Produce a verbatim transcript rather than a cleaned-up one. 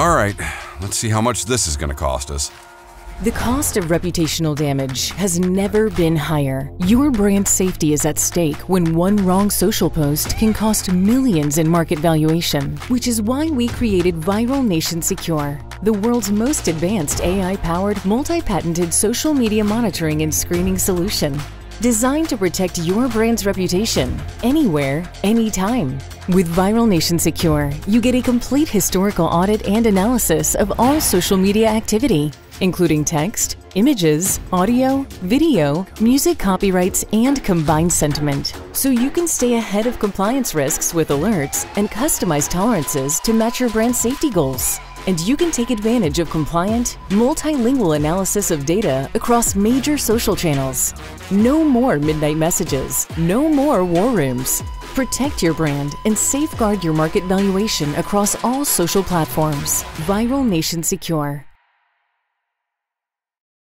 All right, let's see how much this is going to cost us. The cost of reputational damage has never been higher. Your brand safety is at stake when one wrong social post can cost millions in market valuation, which is why we created Viral Nation Secure, the world's most advanced A I-powered, multi-patented social media monitoring and screening solution, designed to protect your brand's reputation anywhere, anytime. With Viral Nation Secure, you get a complete historical audit and analysis of all social media activity, including text, images, audio, video, music copyrights, and combined sentiment. So you can stay ahead of compliance risks with alerts and customize tolerances to match your brand safety goals. And you can take advantage of compliant, multilingual analysis of data across major social channels. No more midnight messages, no more war rooms. Protect your brand and safeguard your market valuation across all social platforms. Viral Nation Secure.